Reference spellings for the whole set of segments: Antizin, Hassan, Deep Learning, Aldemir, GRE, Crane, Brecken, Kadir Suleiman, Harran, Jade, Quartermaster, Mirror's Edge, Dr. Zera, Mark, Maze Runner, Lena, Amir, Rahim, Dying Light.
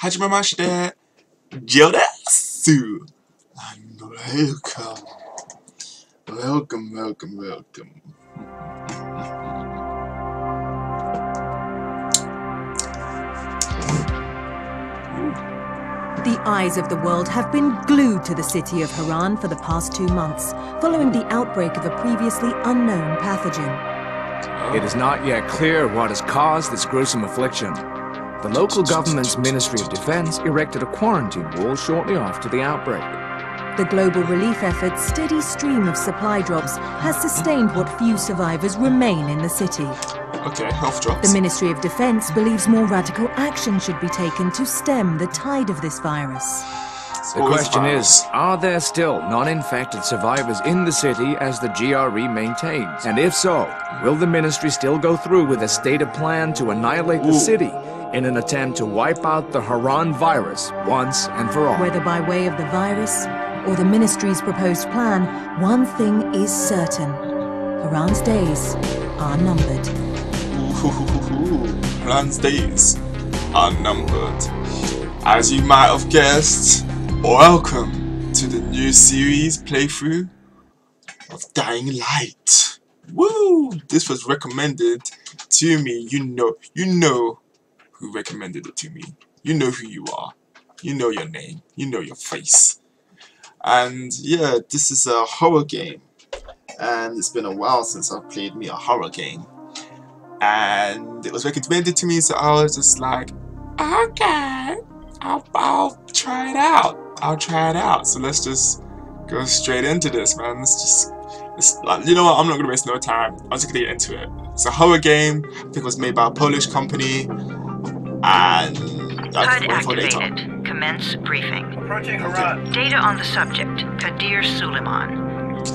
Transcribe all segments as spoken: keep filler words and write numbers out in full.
Hajimemashite, Jodasu, and welcome, welcome, welcome, welcome. The eyes of the world have been glued to the city of Harran for the past two months, following the outbreak of a previously unknown pathogen. It is not yet clear what has caused this gruesome affliction. The local government's Ministry of Defense erected a quarantine wall shortly after the outbreak. The global relief effort's steady stream of supply drops has sustained what few survivors remain in the city. Okay, health drops. The Ministry of Defense believes more radical action should be taken to stem the tide of this virus. The question is, are there still non-infected survivors in the city as the G R E maintains? And if so, will the ministry still go through with a stated plan to annihilate the city in an attempt to wipe out the Harran virus once and for all? Whether by way of the virus or the ministry's proposed plan, one thing is certain. Harran's days are numbered. Harran's days are numbered. As you might have guessed, welcome to the new series playthrough of Dying Light. Woo! This was recommended to me. You know, you know who recommended it to me. You know who you are. You know your name. You know your face. And yeah, this is a horror game. And it's been a while since I've played me a horror game. And it was recommended to me, so I was just like, okay, I'll, I'll try it out. I'll try it out. So let's just go straight into this, man. Let's just, let's, like, you know what? I'm not gonna waste no time. I'm just gonna get into it. It's a horror game. I think it was made by a Polish company. And I can wait for later. Commence briefing. Approaching Harran. Data on the subject, Kadir Suleiman.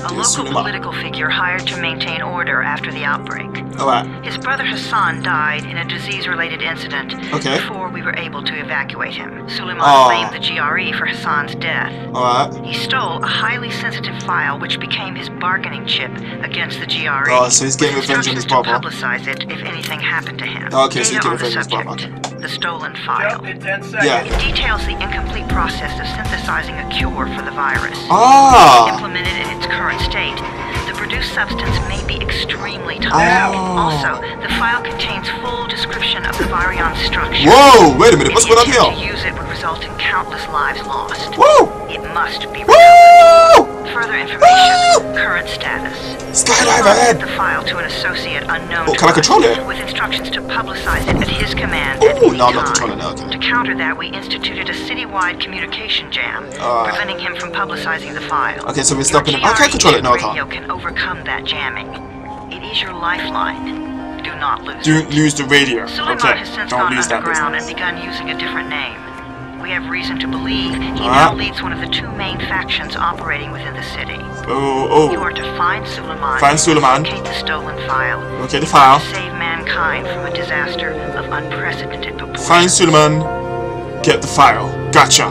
A local political figure hired to maintain order after the outbreak. Alright. His brother Hassan died in a disease-related incident okay. before we were able to evacuate him. Suleiman oh. blamed the G R E for Hassan's death. Alright. He stole a highly sensitive file which became his bargaining chip against the G R E. Oh, so he's getting revenge on his brother. To publicize it if anything happened to him. Okay, so he's getting revenge on his brother. The stolen file. In yeah. It details the incomplete process of synthesizing a cure for the virus. Ah. Implemented in its current state, the produced substance may be extremely toxic. Oh. Also, the file contains full description of the virion structure. Whoa! Wait a minute, what's going on here? To use it would result in countless lives lost. Whoa! It must be. Whoa! Further information. Woo! Current status. Skydive ahead. The file to an associate unknown. Oh, can I control it? With instructions to publicize it at his command. Oh, no, I'm not controlling that. Okay. To counter that, we instituted a citywide communication jam, uh, preventing him from publicizing the file. Okay, so we're stopping him. I can't control it now. Radio can overcome that jamming. It is your lifeline. Do not lose. Do lose the radio. Suleiman okay. has since Don't gone lose underground that and begun using a different name. We have reason to believe he now leads one of the two main factions operating within the city. Oh, oh. You are to find Suleiman. Find Suleiman. Locate the stolen file. Locate the file. Save mankind from a disaster of unprecedented proportions. Find Suleiman. Get the file. Gotcha.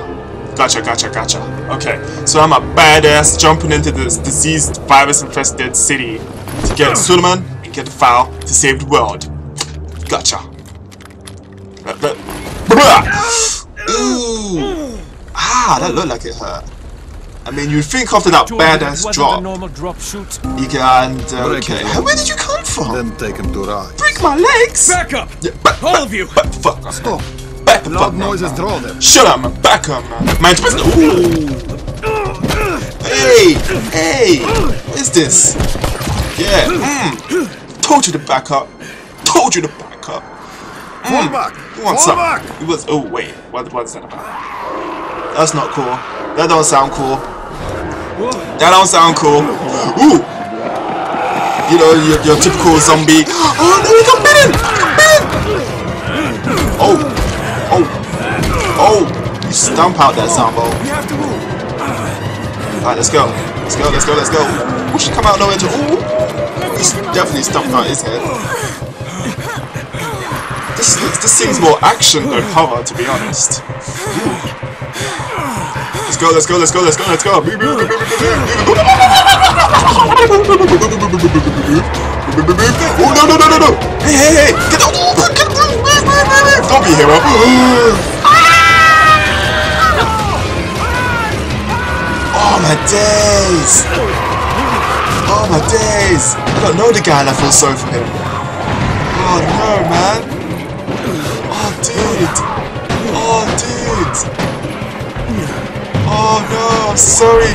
Gotcha, gotcha, gotcha. Okay, so I'm a badass jumping into this diseased, virus-infested city to get Suleiman and get the file to save the world. Gotcha. Ooh. Ah, that looked like it hurt. I mean, you'd think after that badass drop. You can. Uh, okay. Where did you come from? Then take him to ride. Break my legs! Back up! Yeah, back, all back, of you! Back, fuck! Stop! Back the fuck! Noises draw them. Shut up, man! Back up, man! My Ooh! Hey! Hey! What is this? Yeah. Mm. Told you to back up. Told you to back up. Pull mm. back! Who wants Pull back! It was, oh wait, what, what's that about? That's not cool. That don't sound cool. That don't sound cool. Ooh! You know, your, your typical zombie. Oh no, he got bitten! He got bitten! Oh! Oh! Oh! You stomp out that zombo. Alright, let's go. Let's go, let's go, let's go. Who should come out nowhere to. Ooh! He definitely stomped out his head. This, this seems more action than horror, to be honest. Let's go, let's go, let's go, let's go, let's go. Oh no no no no no! Hey hey hey! Get out! Don't be a hero! my days! Oh my days! I don't know the guy and I feel sorry for him. Oh no, man! Oh dude! Oh dude! Oh no, I'm sorry!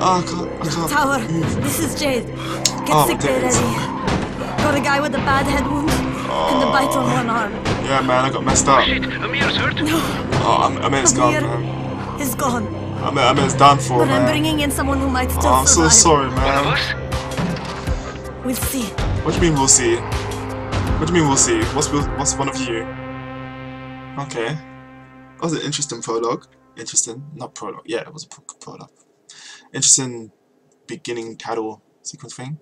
Oh, I can't, I can't Tower, move. This is Jade. Get oh, sick bed ready. Got a guy with a bad head wound oh. and a bite on one arm. Yeah man, I got messed up. Shit, Amir's hurt? No. Oh, Amir's gone, man. Is gone. I mean, I mean, it's done for, but man. But I'm bringing in someone who might still oh, I'm survive. So sorry, man. We'll see. What do you mean we'll see? What do you mean we'll see? What's we'll, what's one of you? Okay. That was an interesting prologue. Interesting, not prologue. Yeah, it was a pro prologue. Interesting beginning title sequence thing.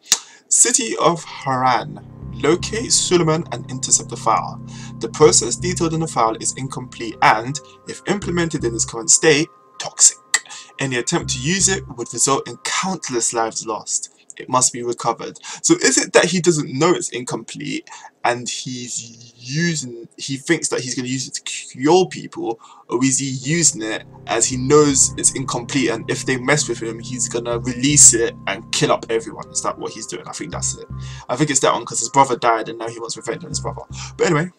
City of Harran. Locate Suleiman and intercept the file. The process detailed in the file is incomplete and, if implemented in its current state, toxic. Any attempt to use it would result in countless lives lost. It must be recovered. So is it that he doesn't know it's incomplete and he's using, he thinks that he's going to use it to cure people, or is he using it as he knows it's incomplete and if they mess with him he's going to release it and kill up everyone? Is that what he's doing? I think that's it. I think it's that one because his brother died and now he wants revenge on his brother. But anyway,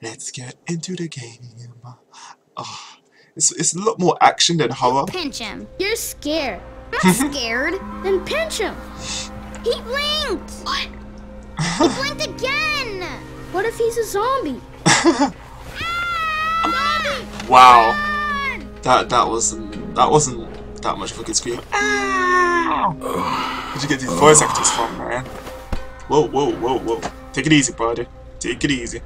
let's get into the game. Oh, it's, it's a lot more action than horror. Pinch him. You're scared. I'm scared. Then pinch him. He blinked. What? He blinked again. What if he's a zombie? Zombie! Wow. That that wasn't that wasn't that much of a good scream. Where'd you get these voice actors from, man? Whoa, whoa, whoa, whoa! Take it easy, buddy. Take it easy.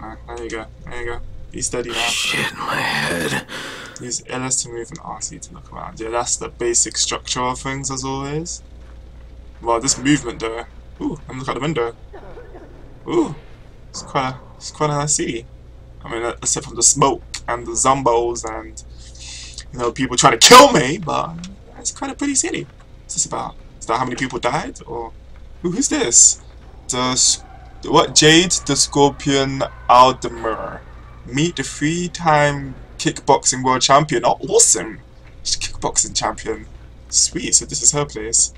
Alright, there you go. There you go. Be steady now. Shit, my head. Use L S to move and R C to look around. Yeah, that's the basic structure of things as always. Wow, this movement though. Ooh, let me look out the window. Ooh, it's quite a, it's quite a nice city. I mean, except from the smoke and the zombos and, you know, people trying to kill me, but it's quite a pretty city. What's this about? Is that how many people died? Or, ooh, who's this? The, what, Jade the Scorpion Aldemir. Meet the three-time kickboxing world champion. Oh, awesome! She's a kickboxing champion. Sweet, so this is her place.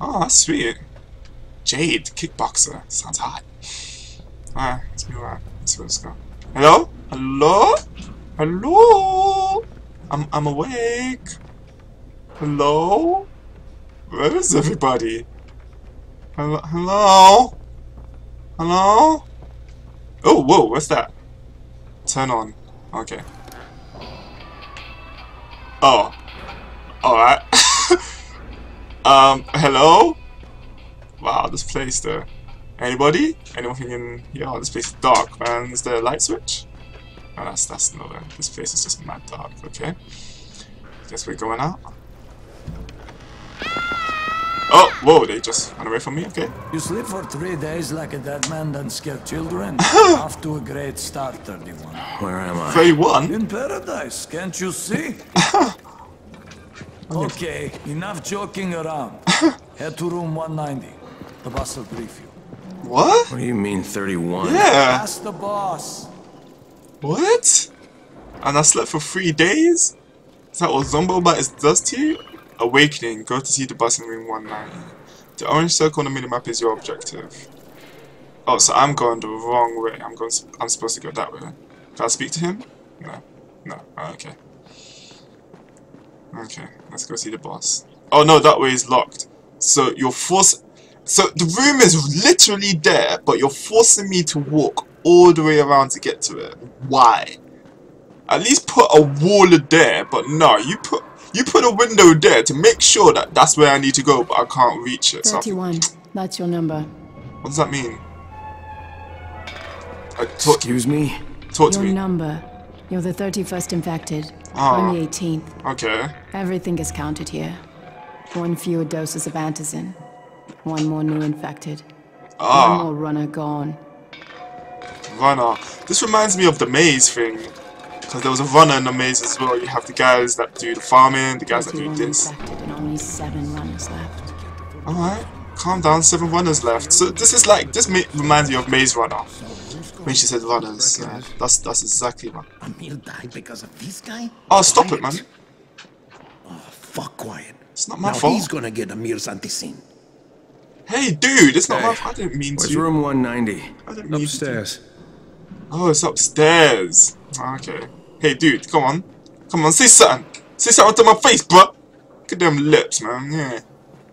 Oh, that's sweet. Jade, kickboxer. Sounds hot. Alright, let's move around. Let's see where it's going. Hello? Hello? Hello? I'm, I'm awake. Hello? Where is everybody? Hello? Hello? Hello? Oh, whoa, what's that? Turn on. Okay. Oh. Alright. um, hello? Wow, this place there. Anybody? Anyone thinking, yeah, this place is dark, man. Is there a light switch? No, that's, that's not it. This place is just mad dark, okay. Guess we're going out. Oh, whoa, they just ran away from me, okay. You sleep for three days like a dead man that scared children. Off to a great start, thirty-one. Where am I? thirty-one? In paradise, can't you see? Okay, enough joking around. Head to room one ninety. The boss will brief you. What? What do you mean thirty-one? Yeah. Ask the boss. What? And I slept for three days? Is that what Zombo Bat is does to you? Awakening. Go to see the boss in room one ninety. The orange circle on the minimap is your objective. Oh, so I'm going the wrong way. I'm going. I'm supposed to go that way. Can I speak to him? No. No. Oh, okay. Okay. Let's go see the boss. Oh no, that way is locked. So you're forced. So the room is literally there, but you're forcing me to walk all the way around to get to it. Why? At least put a wall there, but no, you put you put a window there to make sure that that's where I need to go, but I can't reach it. thirty-one. So that's your number. What does that mean? Uh, talk, Excuse me. Talk to your me. Your number. You're the thirty-first infected. Ah, on the eighteenth. Okay. Everything is counted here. One fewer doses of Antizin. One more new infected. Ah. One more runner gone. Runner. This reminds me of the maze thing. Because there was a runner in the maze as well. You have the guys that do the farming, the guys that do this. And only seven runners left. Alright. Calm down, seven runners left. So this is like, this ma reminds me of Maze Runner. when she said runners. Yeah, that's that's exactly, man. Amir died because of this guy? Oh, stop Quiet. it, man. Oh, fuck, Quiet. It's not my now fault. He's gonna get Amir's Antizin. Hey, dude, it's not hey, my fault. I didn't mean to. It's room one ninety. I didn't mean upstairs. To. Oh, it's upstairs. Okay. Hey, dude, come on. Come on, say something. Say something to my face, bruh. Look at them lips, man. Yeah.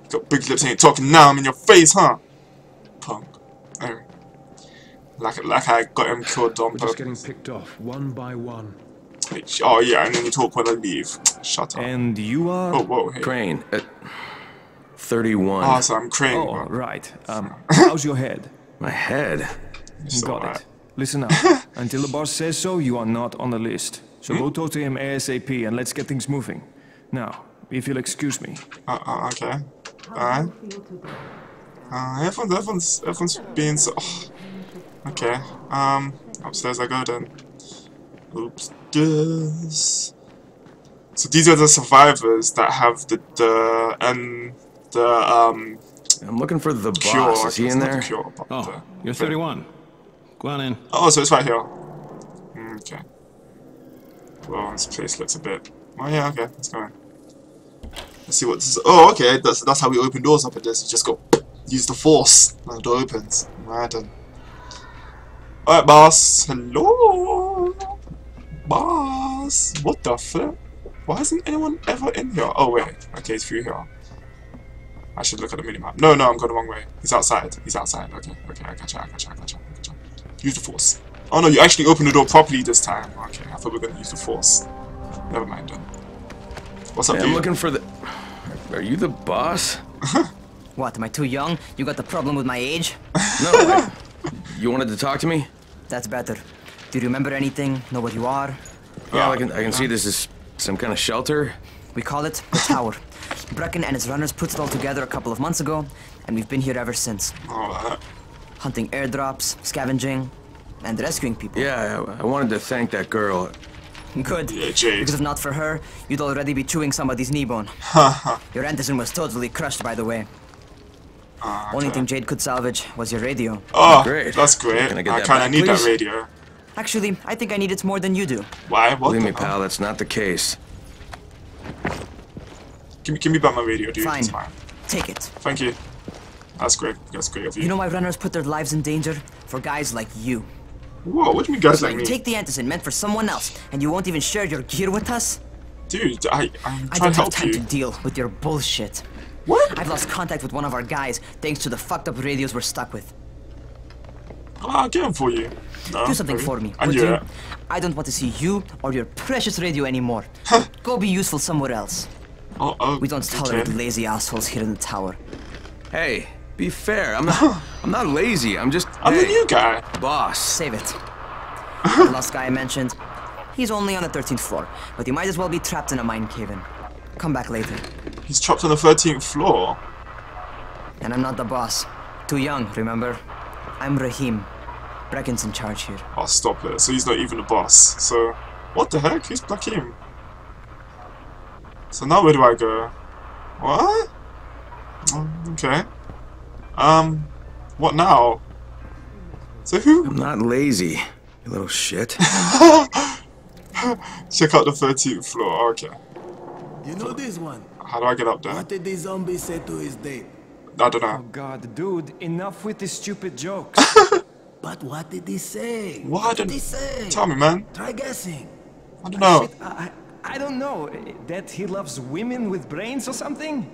Got big lips, ain't talking now. I'm in your face, huh? Punk. Anyway. Like, like I got him killed on purpose. Getting picked off one by one. Which, oh, yeah, and then you talk when I leave. Shut up. And you are oh, whoa, hey. Crane at thirty-one. Oh, so I'm Crane. Oh, bro. Right. Um, how's your head? My head? It's got right. it. Listen up. Until the boss says so, you are not on the list. So hmm? go talk to him ASAP and let's get things moving. Now, if you'll excuse me. Uh, uh okay. Alright. Uh, everyone's, everyone's, everyone's being so... Oh. Okay. Um, upstairs I go then. Oops. Yes. So these are the survivors that have the, the, and the, um... I'm looking for the cure. boss. Is he in there? The cure, oh, the, you're thirty-one. Go on in. Oh, so it's right here. Okay. Well, this place looks a bit... Oh yeah, okay, let's go in. Let's see what this is. Oh, okay, that's, that's how we open doors up at this. You just go, use the force, and the door opens. Right then. Alright, boss. Hello? Boss. What the flip? Why isn't anyone ever in here? Oh, wait. Okay, it's through here. I should look at the minimap. No, no, I'm going the wrong way. He's outside. He's outside. Okay, okay, I gotcha, I gotcha, I gotcha, I gotcha. Use the force. Oh no, you actually opened the door properly this time. Okay, I thought we were gonna use the force. Never mind then. What's up, dude? I'm looking for the... Are you the boss? What, am I too young? You got the problem with my age? No, I... You wanted to talk to me? That's better. Do you remember anything? Know what you are? Yeah, uh, I can, I can see this is some kind of shelter. We call it the Tower. Brecken and his runners put it all together a couple of months ago, and we've been here ever since. Oh, hunting airdrops, scavenging, and rescuing people. Yeah, I, I wanted to thank that girl. Good. Yeah, Jade. Because if not for her, you'd already be chewing somebody's knee bone. Your Antizin was totally crushed, by the way. Uh, Only okay. thing Jade could salvage was your radio. Oh, great. That's great. Can I, I that kinda back, need please? that radio. Actually, I think I need it more than you do. Why? What Believe me, hell? pal, that's not the case. Give me, give me back my radio, dude. Fine. Fine. Take it. Thank you. That's great. That's great of you. You know why runners put their lives in danger? For guys like you. Whoa, what do you mean guys like me? You take the Antizin meant for someone else, and you won't even share your gear with us? Dude, I, I'm trying I don't to help have time you. to deal with your bullshit. What? I've lost contact with one of our guys, thanks to the fucked up radios we're stuck with. I'll get them for you. No, Do something maybe. for me, would you? That. I don't want to see you or your precious radio anymore. Go be useful somewhere else. Oh, oh, we don't tolerate okay. lazy assholes here in the Tower. Hey. Be fair. I'm not. I'm not lazy. I'm just. I'm hey, the new guy. Boss. Save it. The last guy I mentioned. He's only on the thirteenth floor, but he might as well be trapped in a mine cave-in. Come back later. He's trapped on the thirteenth floor. And I'm not the boss. Too young, remember? I'm Rahim. Brecken's in charge here. Oh, stop it. So he's not even the boss. So what the heck? Who's Rahim? So now where do I go? What? Oh, okay. Um, what now? So who? I'm not lazy, you little shit. Check out the thirteenth floor, okay. You know this one? How do I get up there? What did the zombie say to his date? I don't know. Oh god, dude, enough with the stupid jokes. But what did he say? What, what did he say? Tell me, man. Try guessing. I don't know. I, I, I don't know. That he loves women with brains or something?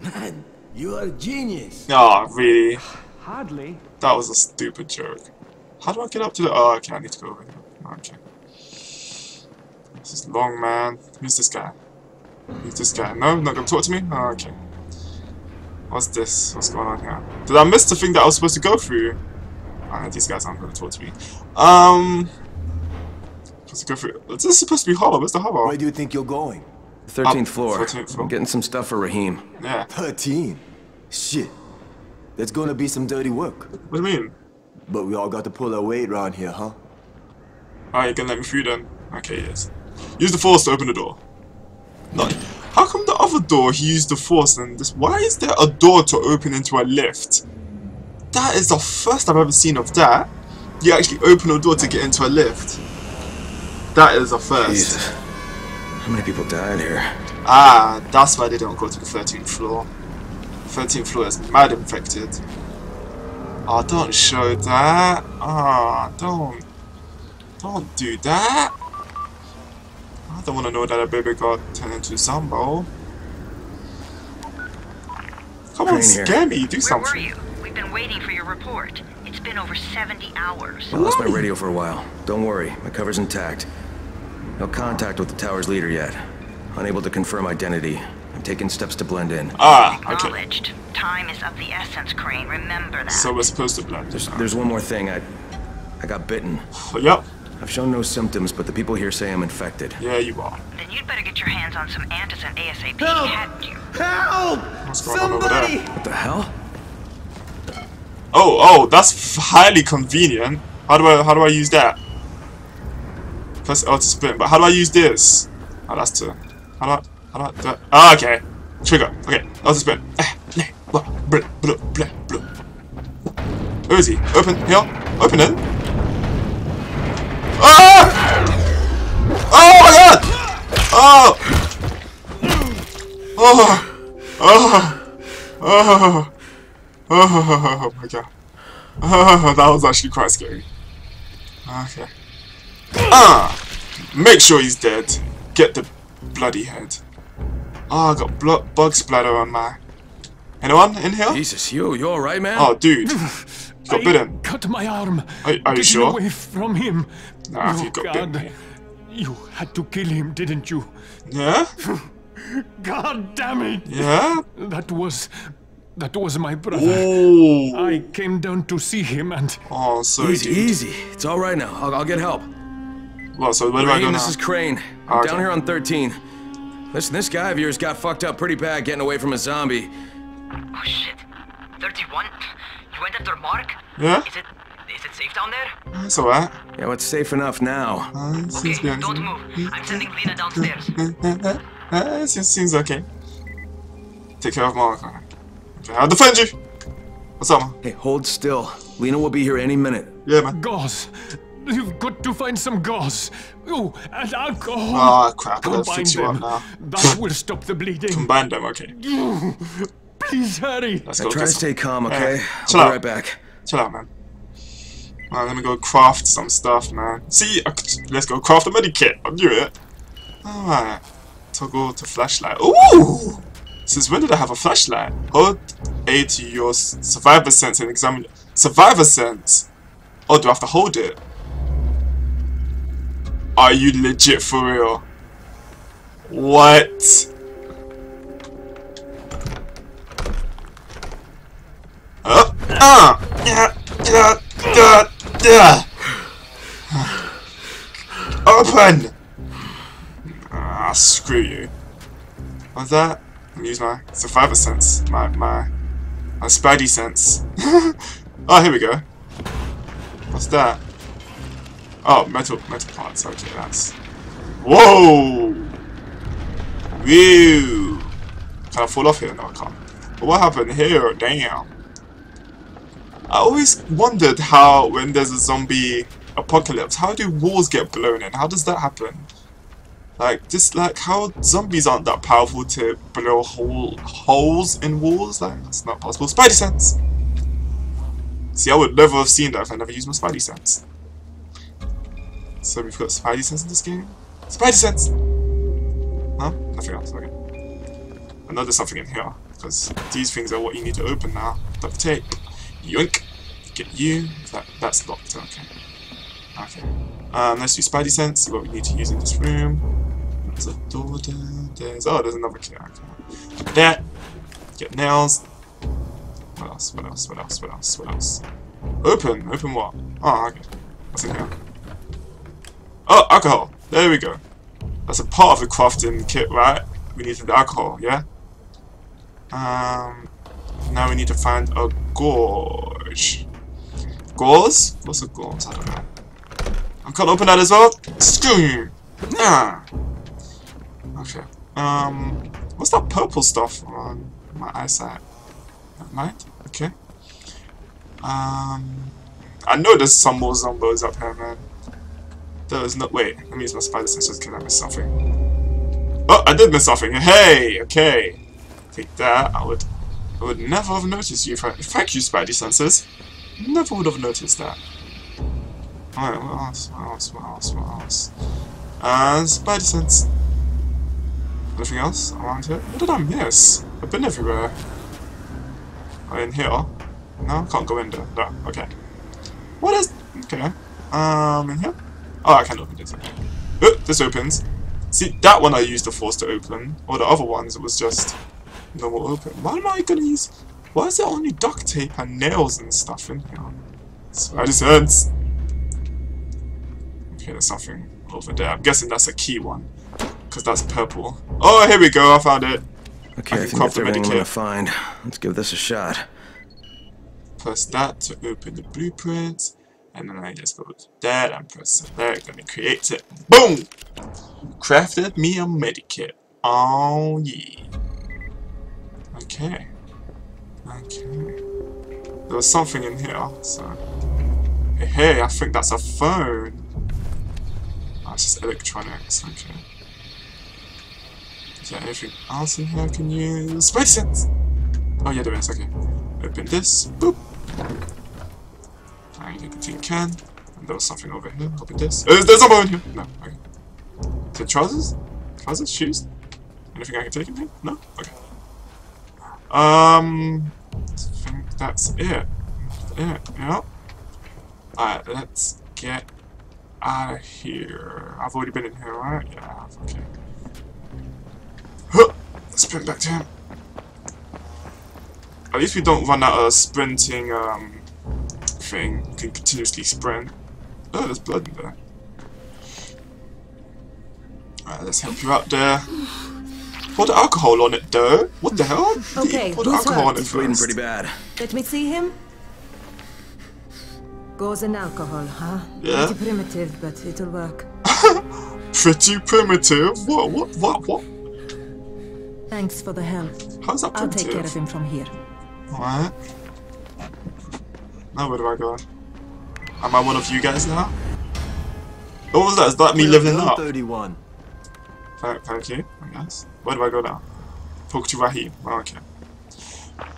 Man. You are a genius. Oh, really? Hardly. That was a stupid joke. How do I get up to the... Oh, okay, I need to go over here. Okay. This is long, man. Who's this guy? Who's this guy? No? Not gonna talk to me? Oh, okay. What's this? What's going on here? Did I miss the thing that I was supposed to go through? Oh, these guys aren't gonna talk to me. Um... Supposed to go through... This is supposed to be hollow. Where's the hollow? Where do you think you're going? Thirteenth floor. thirteenth floor. I'm getting some stuff for Rahim. Yeah. Thirteen. Shit. That's gonna be some dirty work. What do you mean? But we all got to pull our weight round here, huh? Alright, you can let me through then. Okay, yes. Use the force to open the door. No. How come the other door he used the force and this? Why is there a door to open into a lift? That is the first I've ever seen of that. you actually open a door to get into a lift. That is a first. Jeez. How many people died here? Ah, that's why they don't go to the thirteenth floor. thirteenth floor is mad infected. Oh, don't show that. Ah, oh, don't. Don't do that. I don't want to know that a baby got turned into Zombo. Come on, scare me. Do something. Where were you? We've been waiting for your report. It's been over seventy hours. I lost my radio for a while. Don't worry. My cover's intact. No contact with the tower's leader yet. Unable to confirm identity. I'm taking steps to blend in. Ah, okay. Acknowledged. Time is of the essence, Crane. Remember that. So we're supposed to blend in. There's, there's one more thing. I, I got bitten. Yep. I've shown no symptoms, but the people here say I'm infected. Yeah, you are. Then you'd better get your hands on some Antizin ASAP, Help! hadn't you? Help! What's going Somebody! on over there? What the hell? Oh, oh, that's highly convenient. How do I, how do I use that? Press L to sprint, but how do I use this? Oh, that's two. How do I, how do I, do I? Oh, okay. Trigger. Okay, L to sprint. Where is he? Open, here, open it. Ah! Oh my god! Oh! Oh! Oh! Oh! Oh! Oh my god. Oh, that was actually quite scary. Okay. Ah! Make sure he's dead. Get the bloody head. Ah, oh, I got blood, bug splatter on my... Anyone in here? Jesus, you, you alright, man? Oh, dude. Got I bitten. Cut my arm. Are, are you sure? Away from him. Nah, no, if you got God. bitten. You had to kill him, didn't you? Yeah? God damn it. Yeah? That was... That was my brother. Ooh. I came down to see him and... Oh, sorry, Easy, dude. easy. It's alright now. I'll, I'll get help. Well, so where do I go now? This is Crane. I'm okay. Down here on thirteen. Listen, this guy of yours got fucked up pretty bad getting away from a zombie. Oh, shit. thirty-one? You went after Mark? Yeah? Is it, is it safe down there? That's alright. Yeah, well, it's safe enough now. Uh, okay, don't move. I'm sending Lena downstairs. uh, it seems okay. Take care of Mark. Okay, I'll defend you. What's up, man? Hey, hold still. Lena will be here any minute. Yeah, man. Gauze. You've got to find some gauze. Oh, and alcohol. Ah, oh, crap. I'll fix you up now. That will stop the bleeding. Combine them, okay. Please hurry. Let's go. I try to stay calm, okay? Hey, I'll be right back. Chill out, man. Alright, let me go craft some stuff, man. See, let's go craft a medikit. I'll do it. Alright. Toggle to flashlight. Ooh! Since when did I have a flashlight? Hold A to your survivor sense and examine. Survivor sense? Oh, do I have to hold it? Are you legit for real? What? Uh, uh, yeah, yeah, yeah, yeah. Open! Ah, screw you. What's that? I'm gonna use my survivor sense. My, my, my spidey sense. Oh, here we go. What's that? Oh, metal, metal parts. Okay, that's... Whoa! Woo! Can I fall off here? No, I can't. But what happened here? Damn. I always wondered how, when there's a zombie apocalypse, how do walls get blown in? How does that happen? Like, just like how zombies aren't that powerful to blow hole, holes in walls? Like, that's not possible. Spidey sense! See, I would never have seen that if I never used my spidey sense. So we've got spidey sense in this game? Spidey sense! Huh? Nothing else, okay. I know there's something in here, because these things are what you need to open now. Duct tape. Yoink! Get you. That, that's locked, okay. Okay. Um, let's do spidey sense, what we need to use in this room. There's a door there. There's, oh, there's another key. Okay. That. Get nails. What else? What else? What else? What else? What else? Open! Open what? Oh, okay. What's in here? Oh, alcohol! There we go. That's a part of the crafting kit, right? We need the alcohol, yeah? Um... Now we need to find a gorge. Gauze? What's a gauze? I don't know. I can't open that as well. Screw you. Nah. Okay. Um. What's that purple stuff on my eyesight? Never mind. Okay. Um. I know there's some more zombos up here, man. There is no- wait, let me use my spider sensors because I missed something. Oh, I did miss something. Hey, okay. Take that. I would I would never have noticed you. Thank you, Spidey sensors. Never would have noticed that. Alright, what else? What else? What else? What else? And Spidey sense. Anything else around here? What did I miss? I've been everywhere. Oh, in here? No, I can't go in there. No, okay. What is... Okay. Um, in here? Oh, I can open this. Okay. Oh, this opens. See, that one I used the force to open. Or the other ones, it was just... normal open. Why am I gonna use... Why is there only duct tape and nails and stuff in here? Spider sense. Okay, there's something over there. I'm guessing that's a key one. Because that's purple. Oh, here we go, I found it. Okay, I, I think that's everything I'm gonna find. Let's give this a shot. Press that to open the blueprint, and then I just go to that and press select, and it creates it. Boom! Crafted me a medikit. Oh yeah. Okay. Okay. There was something in here, so... Hey, hey, I think that's a phone. Oh, it's just electronics, okay. Is there anything else in here I can use? Spider sense! Oh yeah, there is, okay. Open this, boop! I get the tin can. And there was something over here. Open this. Is there someone in here? No. Okay. Is there trousers? Trousers? Shoes? Anything I can take in here? No? Okay. Um... I think that's it. That's it, yeah. Alright, let's get out of here. I've already been in here, right? Yeah, I have. Okay. Huh! Sprint back to him. At least we don't run out of sprinting, um... thing. We can continuously sprint. Oh, there's blood in there. Alright, let's help you out there. Pour the alcohol on it, though. What the hell? Okay, pour the alcohol on it first. Bleeding pretty bad. Let me see him. Gauze and alcohol, huh? Yeah. Pretty primitive, but it'll work. Pretty primitive? What, what, what, what? Thanks for the help. How's that primitive? I'll take care of him from here. Alright. Now where do I go? Am I one of you guys now? What was that? Is that me leveling up? thirty-one. Thank, thank you, I guess. Where do I go now? Talk to Rahim. Oh, okay.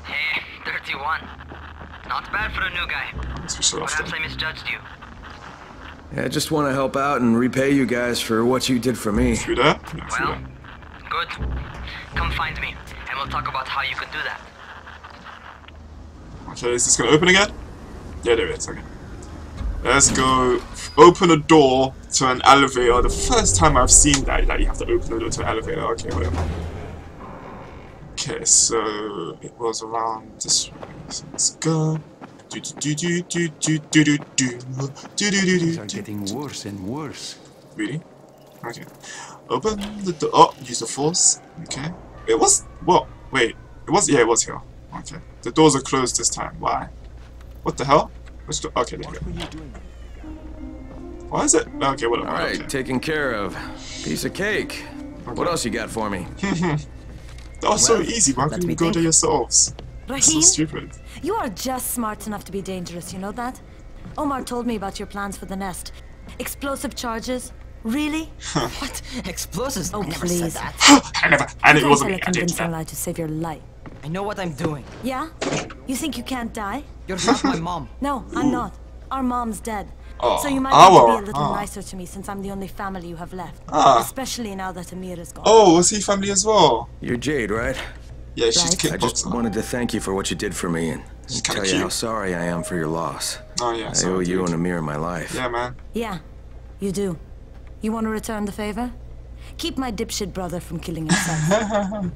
Hey, thirty-one. Not bad for a new guy. Perhaps I misjudged you. Yeah, I just want to help out and repay you guys for what you did for me. Through there? Yeah, through well, there. Good. Come find me, and we'll talk about how you could do that. Okay, is this going to open again? Yeah, there it is, okay. Let's go open a door to an elevator. The first time I've seen that, that you have to open a door to an elevator. Okay, whatever. Okay, so it was around this way. So let's go. Things are getting worse and worse. Really? Okay. Open the door. Oh, use the force. Okay. It was. What? Wait. It was. Yeah, it was here. Okay. The doors are closed this time. Why? What the hell? Which do okay, there you go. Why is it? Okay, whatever. All right, okay. Taken care of. Piece of cake. Okay. What else you got for me? That was well, so easy. Why couldn't you go there yourselves? Rahim, so stupid. You are just smart enough to be dangerous. You know that? Omar told me about your plans for the nest. Explosive charges. Really? What? Explosives? Oh, I never please. Said that. I never. And it wasn't me. I did that. Lie to save your life. I know what I'm doing. Yeah? You think you can't die? You're not my mom. No, I'm not. Our mom's dead. Oh, so you might want to be a little oh. nicer to me since I'm the only family you have left. Ah. Especially now that Amir is gone. Oh, was he family as well? You're Jade, right? Yeah, she's right? Kickboxer. I just wanted to thank you for what you did for me and tell cute. You how sorry I am for your loss. Oh, yeah. I so owe you and Amir my life. Yeah, man. Yeah, you do. You want to return the favor? Keep my dipshit brother from killing himself.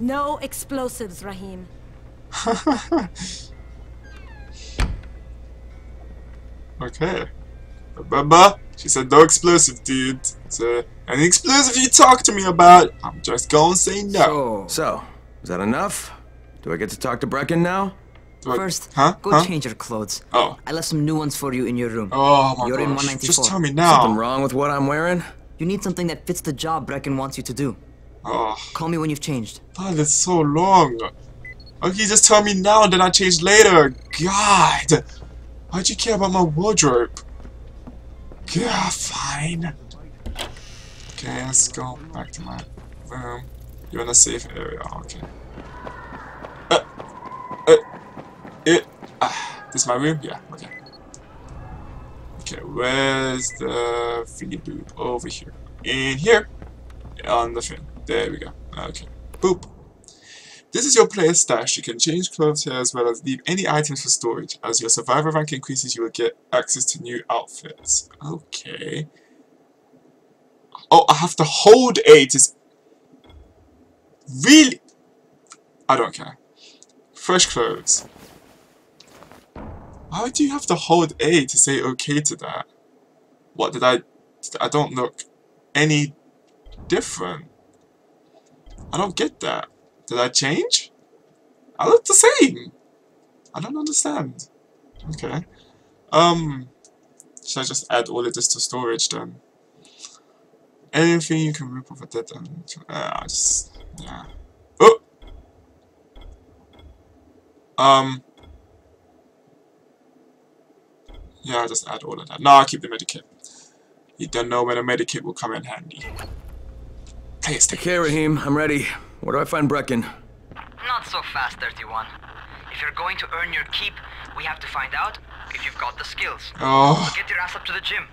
No explosives, Rahim. Okay. Remember? She said no explosive, dude. So, any explosive you talk to me about, I'm just gonna say no. So, so is that enough? Do I get to talk to Brecken now? Do First, I, huh? go huh? change your clothes. Oh. I left some new ones for you in your room. Oh my You're gosh. In one ninety-four. Just tell me now. Something wrong with what I'm wearing? You need something that fits the job Brecken wants you to do. Oh. Call me when you've changed. God, that's so long. Okay, just tell me now, then I change later. God. Why'd you care about my wardrobe? Yeah, fine. Okay, let's go back to my room. You're in a safe area, okay. Uh, uh, it, ah, this is my room? Yeah, okay. Okay, where's the thingy boob? Over here. In here! On the thing. There we go. Okay. Boop. This is your player stash. You can change clothes here as well as leave any items for storage. As your survivor rank increases, you will get access to new outfits. Okay. Oh, I have to hold A to... Really? I don't care. Fresh clothes. Why do you have to hold A to say okay to that? What did I... I don't look any different. I don't get that. Did I change? I look the same. I don't understand. Okay. Um, should I just add all of this to storage then? Anything you can rip off a dead end. Uh, I just, yeah. Oh! Um. Yeah, I'll just add all of that. No, I'll keep the medikit. You don't know when a medikit will come in handy. Taste it. Okay, Rahim, I'm ready. Where do I find Brecken? Not so fast, thirty-one. If you're going to earn your keep, we have to find out if you've got the skills. Oh. Get your ass up to the gym.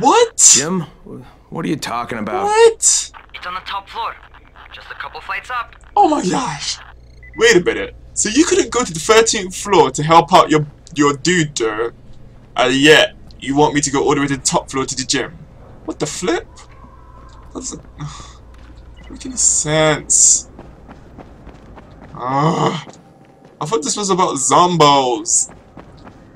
What? Jim? What are you talking about? What? It's on the top floor. Just a couple flights up. Oh my gosh. Wait a minute. So you couldn't go to the thirteenth floor to help out your your dude, though, and yet you want me to go all the way to the top floor to the gym. What the flip? That doesn't make any sense. Ah, I thought this was about zombos.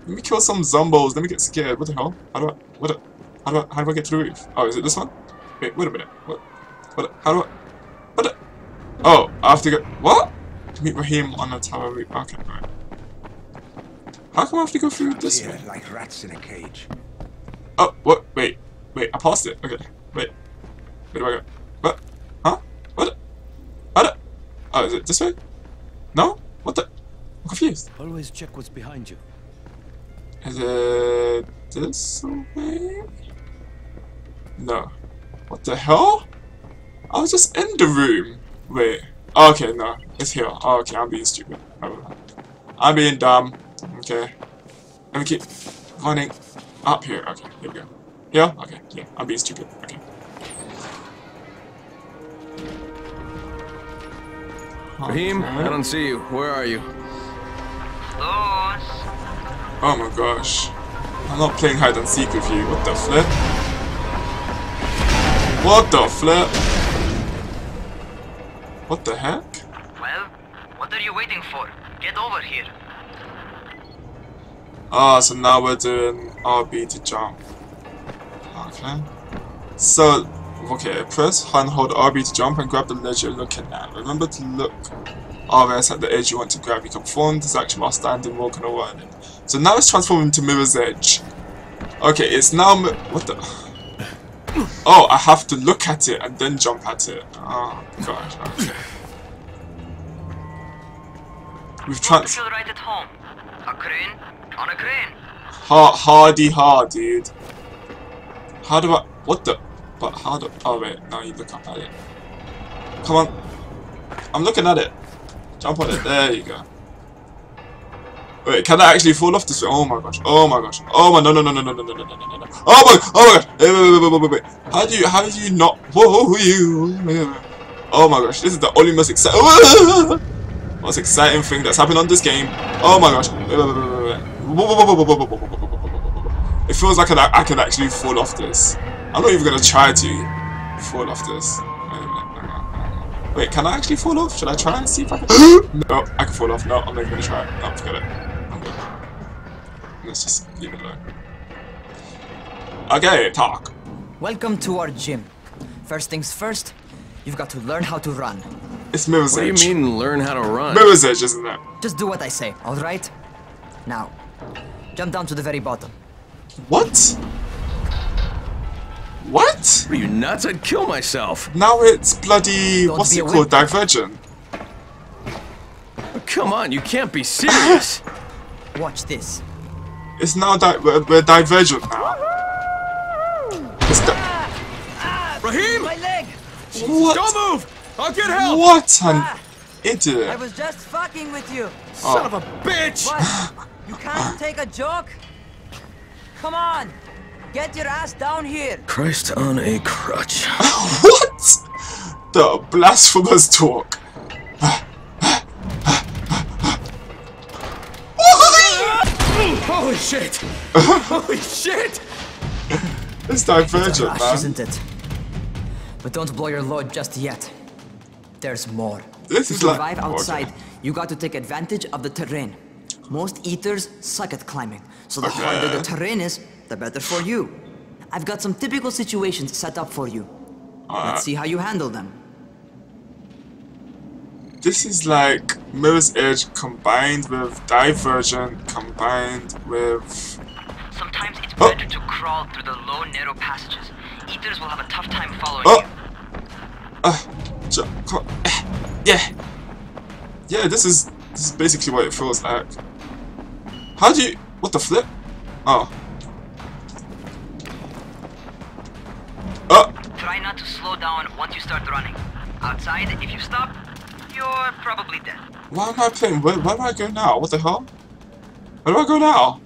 Let me kill some zombos. Let me get scared. What the hell? How do I... What the... How do, I, how do I get to the roof? Oh, is it this one? Wait, wait a minute. What? What? How do I? What? The, oh, I have to go. What? To meet Rahim on the tower roof. Okay, right. How come I have to go through this way? Like rats in a cage. Oh, what? Wait, wait. I passed it. Okay, wait. Where do I go? What? Huh? What? What? Oh, is it this way? No? What the? I'm confused. Always check what's behind you. Is it this way? No. What the hell? I was just in the room. Wait. Okay, no. It's here. Okay, I'm being stupid. I'm being dumb. Okay. Let me keep running up here. Okay, here we go. Here? Okay, yeah. I'm being stupid. Okay. Rahim, okay. I don't see you. Where are you? Oh my gosh. I'm not playing hide and seek with you. What the flip? What the flip? What the heck? Well, what are you waiting for? Get over here. Ah, so now we're doing R B to jump. Okay. So, okay, press and hold R B to jump and grab the ledge you're looking at. Remember to look R S at the edge you want to grab. You can perform this action while standing, walking, or running. So now it's transforming to Mirror's Edge. Okay, it's now... What the... Oh, I have to look at it and then jump at it. Oh, gosh. Okay. We've trans... You feel right at home. A crane on a crane. Ha hardy hard, dude. How do I... What the... But how do... Oh, wait. Now you look up at it. Come on. I'm looking at it. Jump on it. There you go. Wait, can I actually fall off this way? Oh my gosh. Oh my gosh. Oh my no no no no no no no no no no no. Oh my oh my gosh. Wait, wait, wait, wait, wait, wait. How do you how do you not whoa you Oh my gosh, this is the only most exciting most exciting thing that's happened on this game. Oh my gosh. Wait, wait, wait, wait, wait. It feels like I, I can actually fall off this. I'm not even gonna try to fall off this. Wait, can I actually fall off? Should I try and see if I can No, I can fall off. No, I'm not gonna try it. No, forget it. Let's just leave it alone. Okay, talk. Welcome to our gym. First things first, you've got to learn how to run. It's Mirror's Edge. What do you mean, learn how to run? Mirror's Edge, isn't that? Just do what I say, alright? Now, jump down to the very bottom. What? What? Are you nuts? I'd kill myself. Now it's bloody... Don't what's it called? Divergent. Oh, come on, you can't be serious. Watch this. It's now that we're, we're divergent now. It's di- Rahim! My leg! What? Don't move! I'll get help! What an idiot! I was just fucking with you! Son oh. of a bitch! What? You can't take a joke? Come on! Get your ass down here! Christ on a crutch. What? The blasphemous talk. Holy shit! Holy shit! It's divergent, it's rush, man. Isn't it? But don't blow your load just yet. There's more. This to is survive like... outside, okay. You got to take advantage of the terrain. Most ethers suck at climbing, so the okay. harder the terrain is, the better for you. I've got some typical situations set up for you. All Let's right. see how you handle them. This is like Mirror's Edge combined with Divergent combined with... Sometimes it's oh. better to crawl through the low, narrow passages. Ethers will have a tough time following oh. you. Uh, yeah. Yeah, this is... This is basically what it feels like. How do you... What the flip? Oh. Oh! Try not to slow down once you start running. Outside, if you stop, you're probably dead. Why am I playing? Where, where do I go now? What the hell? Where do I go now?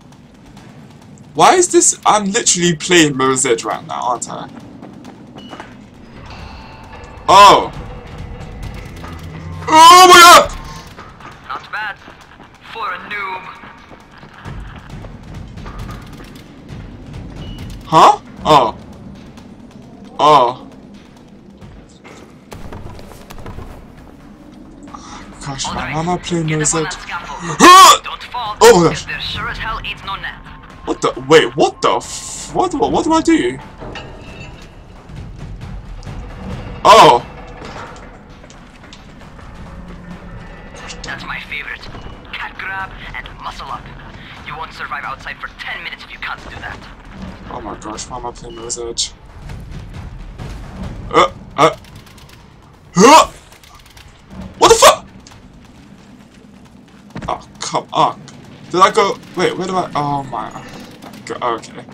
Why is this... I'm literally playing Mirror's Edge right now, aren't I? Oh! Oh my god! Bad for a noob. Huh? Oh. Oh. Gosh, man, right. I'm not playing Mirror's Edge. Don't fall. Oh gosh. There sure as hell ain't no net. What the? Wait, what the? F what, what? What do I do? Oh. That's my favorite. Cat grab and muscle up. You won't survive outside for ten minutes if you can't do that. Oh my gosh, why am I playing Mirror's Edge? Uh, uh, uh, what the fuck? Oh, come on. Did I go? Wait, where do I? Oh my. Okay.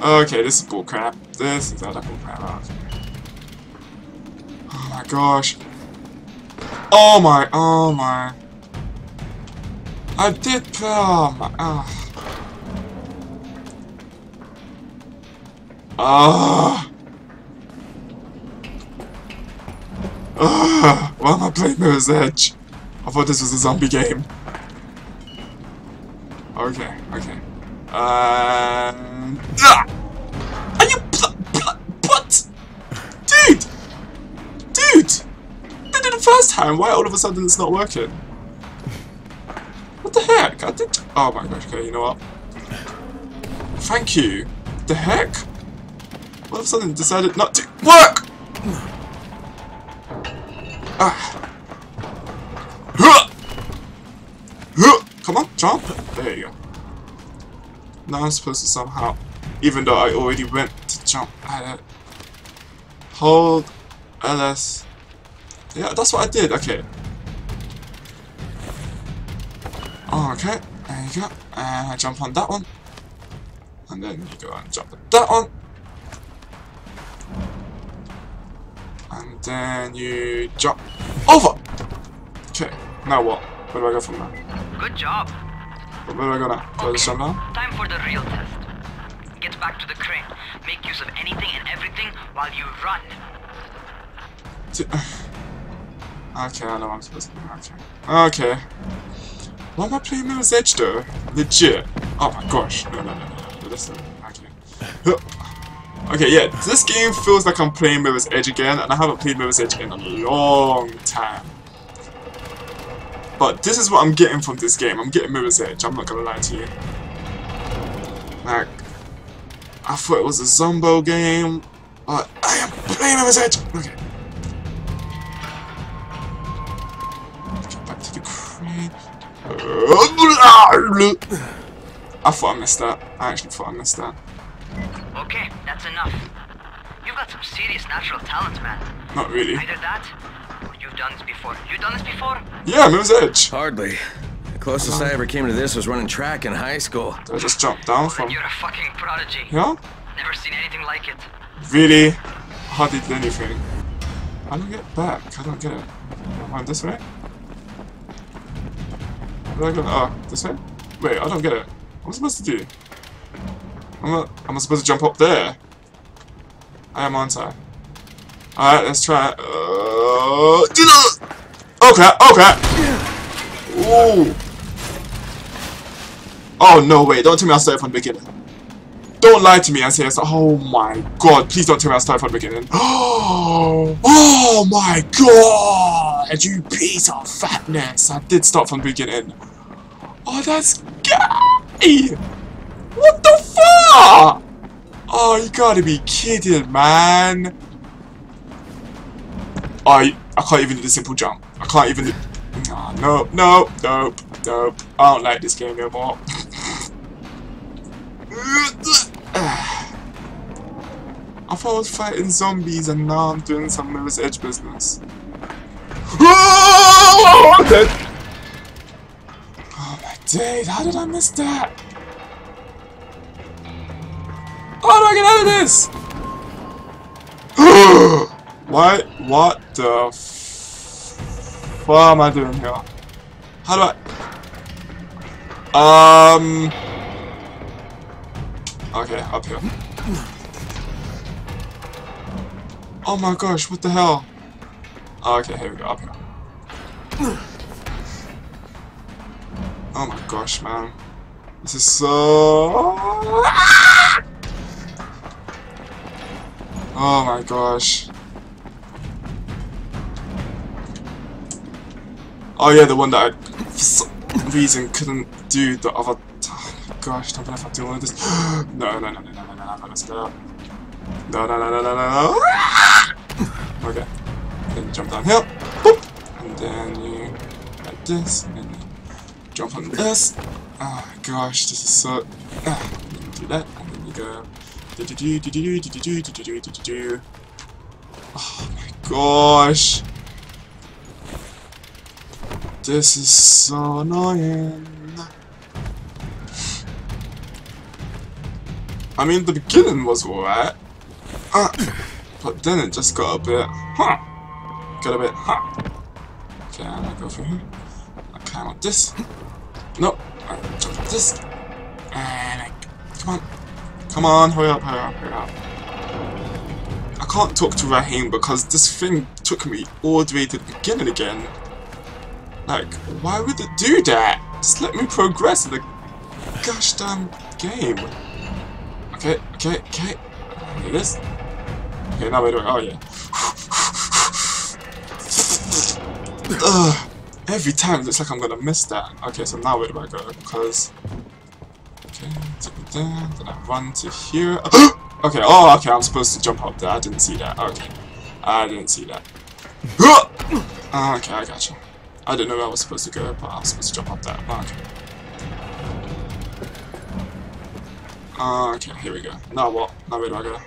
Okay, this is bullcrap. This is other bullcrap. Oh my gosh. Oh my, oh my. I did play, oh my, ah. Oh. Ah. Ah. Why am I playing Mirror's Edge? I thought this was a zombie game. Okay, okay. Uh, ah. Are you pl pl what? Dude! Dude! The first time, why all of a sudden it's not working? What the heck? I did. Oh my gosh, okay, you know what? Thank you. The heck? All of a sudden decided not to work! Ah. Come on, jump! There you go. Now I'm supposed to somehow, even though I already went to jump at it. Hold L S. Yeah, that's what I did, okay. Oh, okay, there you go. And I jump on that one. And then you go and jump on that one. And then you jump over. Okay, now what? Where do I go from now? Good job. Where do I go now? Do I just jump now? Time for the real test. Get back to the crane. Make use of anything and everything while you run. Okay, I know what I'm supposed to do. Okay. Okay. Why am I playing Mirror's Edge though? Legit. Oh my gosh. No, no, no, no. Listen. Okay. Okay, yeah. This game feels like I'm playing Mirror's Edge again, and I haven't played Mirror's Edge in a long time. But this is what I'm getting from this game. I'm getting Mirror's Edge. I'm not gonna lie to you. Like, I thought it was a Zombo game, but I am playing Mirror's Edge. Okay. I thought I missed that. I actually thought I missed that. Okay, that's enough. You've got some serious natural talent, man. Not really. Either that, or you've done this before. You've done this before? Yeah, Mirror's Edge. Hardly. The closest I ever came to this was running track in high school. So I just jumped down from... You're a fucking prodigy. Yeah? Never seen anything like it. Really? Hardly did anything. I don't get back. I don't get it. Am I this way? Am I going uh, this way? Wait, I don't get it. What am I supposed to do? I'm not, am I supposed to jump up there? I am, aren't I? Alright, let's try it. Uh, oh crap, oh crap! Ooh. Oh no, wait, don't tell me I started from the beginning. Don't lie to me and say it's oh my god, please don't tell me I started from the beginning. Oh, oh my god! You piece of fatness! I did start from the beginning. Oh, that's gay! What the fuck? Oh, you gotta be kidding, man. I I can't even do the simple jump. I can't even do... Oh, nope, nope, nope, nope. I don't like this game no more. I thought I was fighting zombies and now I'm doing some Mirror's Edge business. Oh, I'm dead. Oh my dude, how did I miss that? How do I get out of this? What? What the f... What am I doing here? How do I... Um... Okay, up here. Oh my gosh, what the hell? Okay, here we go, up here. Oh my gosh, man. This is so... Oh my gosh. Oh yeah, the one that I, for some reason, couldn't do the other time. Gosh, don't know if I'm doing all of this. No, no, no, no, no, no, no, no, let's get up. No, no, no, no, no, no, no. Okay. Then you jump down here. Boop. And then you, like this, and then you jump on this. Oh my gosh, this is so... Uh, and then you do that, and then you go... Do-do-do-do-do-do-do-do-do-do-do-do-do-do. Oh my gosh. This is so annoying. I mean, the beginning was alright. Uh, but then it just got a bit... Huh! Got a bit... Huh! Okay, I'm gonna go through here. I climb up this. Nope. I jump up this. And I... Come on. Come on, hurry up, hurry up, hurry up. I can't talk to Rahim because this thing took me all the way to the beginning again. Like, why would it do that? Just let me progress in the gosh damn game. Okay, okay, okay. Do this. Okay, now we're doing. Oh, yeah. Ugh, every time it looks like I'm gonna miss that. Okay, so now where do I go? Because. Okay, take it there, then I run to here. Okay, oh, okay, I'm supposed to jump up there. I didn't see that. Okay. I didn't see that. Okay, I gotcha. I didn't know where I was supposed to go, but I was supposed to jump up that. Okay. Okay, here we go. Now what? Now where do I go?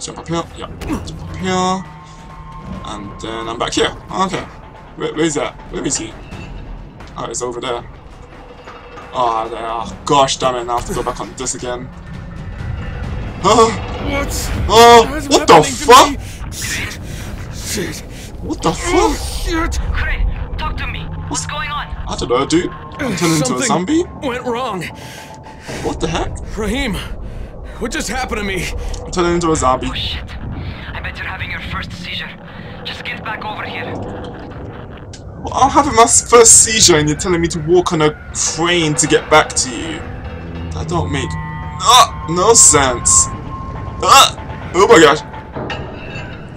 Jump up here. Yeah. Jump up here. And then I'm back here. Okay. Where, where's that? Where is he? Oh, it's over there. Oh, there. Oh, gosh damn it, now I have to go back on this again. Oh, what? Oh, what, what the fuck? Shit. Shit. What the oh, fuck? Shit. Crane, talk to me. What's going on? I don't know, dude. I'm turning into a zombie? Went wrong. What the heck? Rahim, what just happened to me? I'm turning into a zombie. Oh, shit. I bet you're having your first seizure. Just get back over here. I'm having my first seizure and you're telling me to walk on a crane to get back to you. That don't make uh, no sense. Uh, oh my gosh.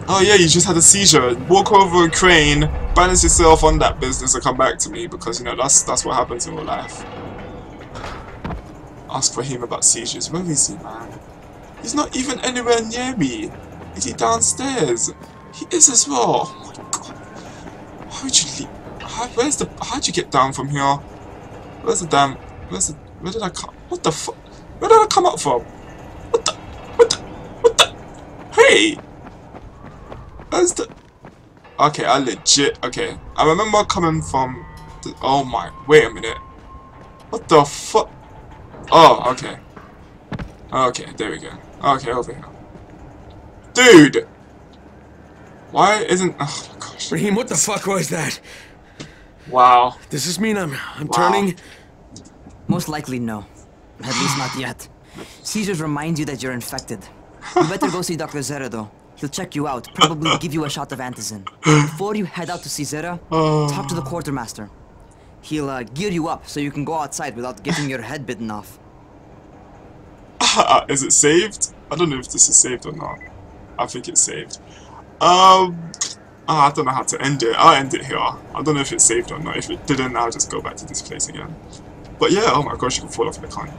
Oh yeah, you just had a seizure. Walk over a crane, balance yourself on that business and come back to me because you know that's that's what happens in real life. Ask Rahim about seizures. Where is he, man? He's not even anywhere near me. Is he downstairs? He is as well. Oh my god. How would you leave? How, where's the? How'd you get down from here? Where's the damn? Where's the? Where did I come? What the fuck? Where did I come up from? What the? What the? What the? Hey! Where's the? Okay, I legit. Okay, I remember coming from the, oh my, wait a minute. What the fuck? Oh, okay. Okay, there we go. Okay, over here. Dude! Why isn't, oh my gosh. Rahim, what the fuck was that? Wow. Does this mean I'm, I'm wow. turning? Most likely no. At least not yet. Seizures remind you that you're infected. You better go see Doctor Zera though. He'll check you out, probably give you a shot of Antizin. Before you head out to see Zera, oh. talk to the Quartermaster. He'll uh, gear you up so you can go outside without getting your head bitten off. Is it saved? I don't know if this is saved or not. I think it's saved. Um, oh, I don't know how to end it. I'll end it here. I don't know if it's saved or not. If it didn't, I'll just go back to this place again. But yeah, oh my gosh, you can fall off the cliff.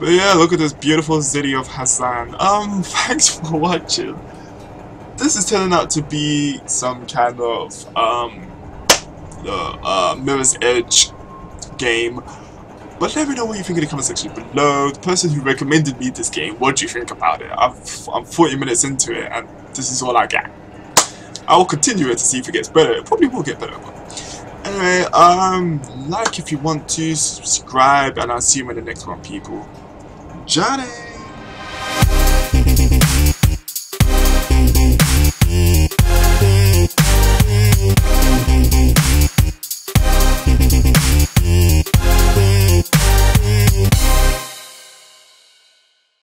But yeah, look at this beautiful city of Hassan. Um, thanks for watching. This is turning out to be some kind of um, the uh, Mirror's Edge game. But let me know what you think in the comment section below. The person who recommended me this game, what do you think about it? I've, I'm forty minutes into it and this is all I got. I will continue it to see if it gets better. It probably will get better. But anyway, um, like if you want to, subscribe, and I'll see you in the next one, people. Johnny!